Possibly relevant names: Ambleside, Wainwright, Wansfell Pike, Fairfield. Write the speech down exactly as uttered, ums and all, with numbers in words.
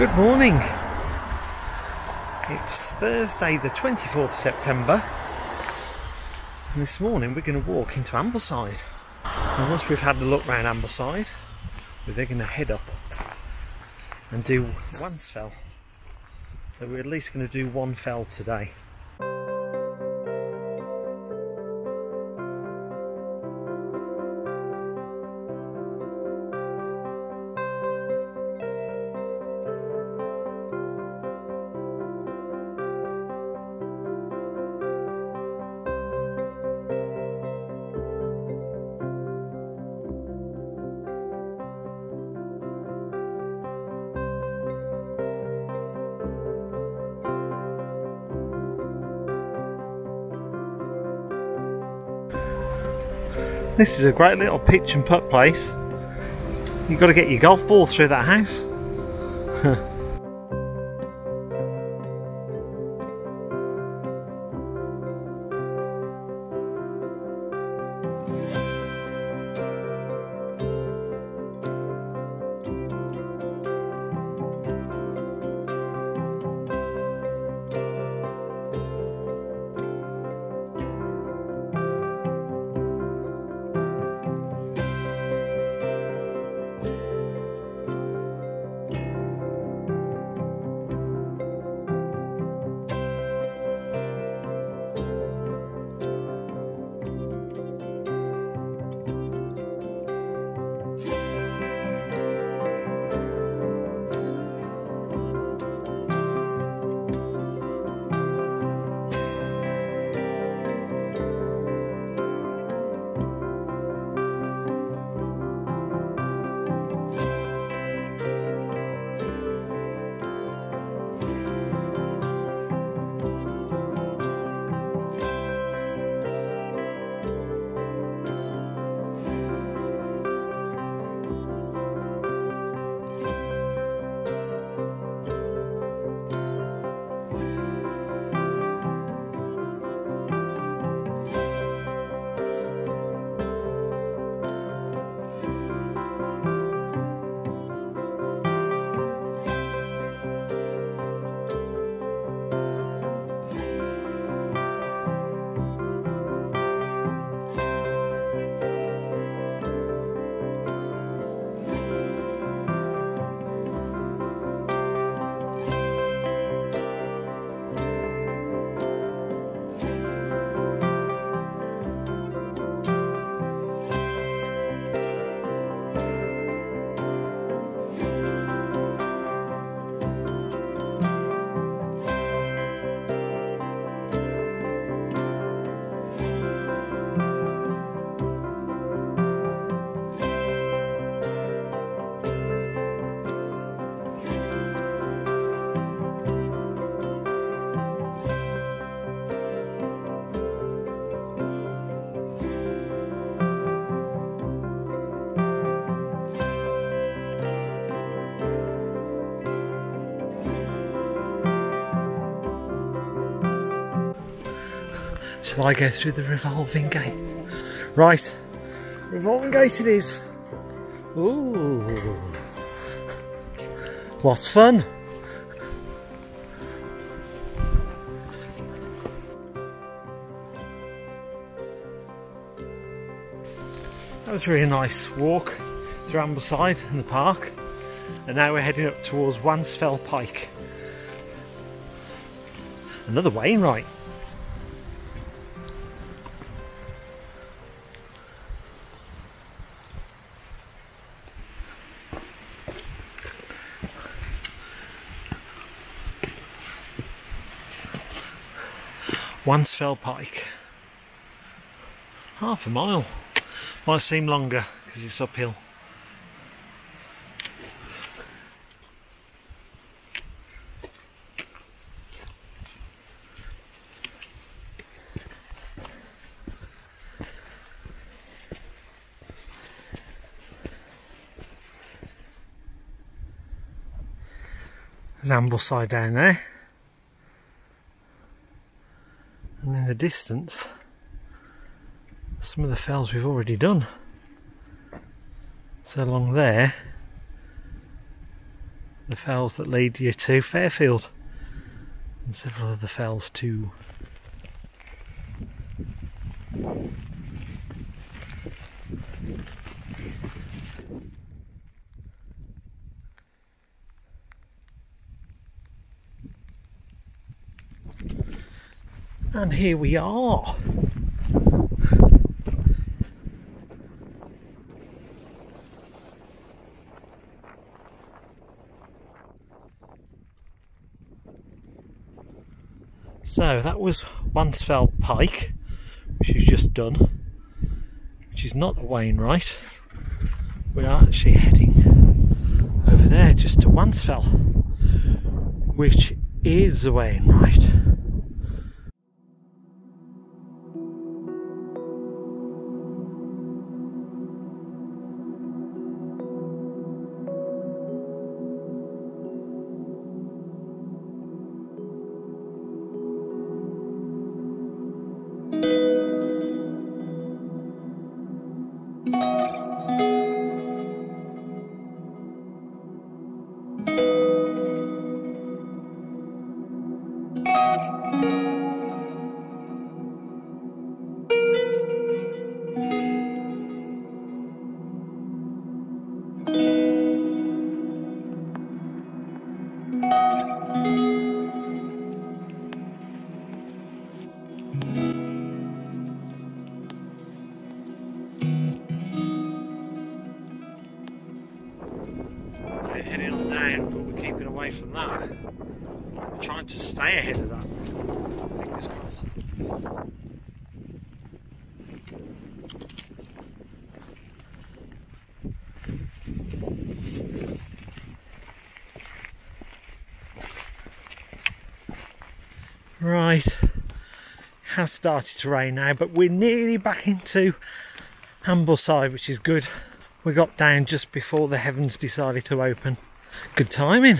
Good morning. It's Thursday the twenty-fourth of September and this morning we're going to walk into Ambleside, and once we've had a look round Ambleside we're then going to head up and do Wansfell, so we're at least going to do one fell today. This is a great little pitch and putt place. You've got to get your golf ball through that house. Shall I go through the revolving gate? Right, revolving gate it is. Ooh, what fun! That was a really nice walk through Ambleside and the park, and now we're heading up towards Wansfell Pike. Another Wainwright. Wansfell Pike, half a mile, might seem longer because it's uphill. There's Ambleside down there. And in the distance, some of the fells we've already done. So along there, the fells that lead you to Fairfield, and several of the fells too. And here we are. So that was Wansfell Pike, which we've just done, which is not a Wainwright. We are actually heading over there just to Wansfell, which is a Wainwright. From that, we're trying to stay ahead of that. Fingers crossed. Right, it has started to rain now, but we're nearly back into Ambleside, which is good. We got down just before the heavens decided to open. Good timing.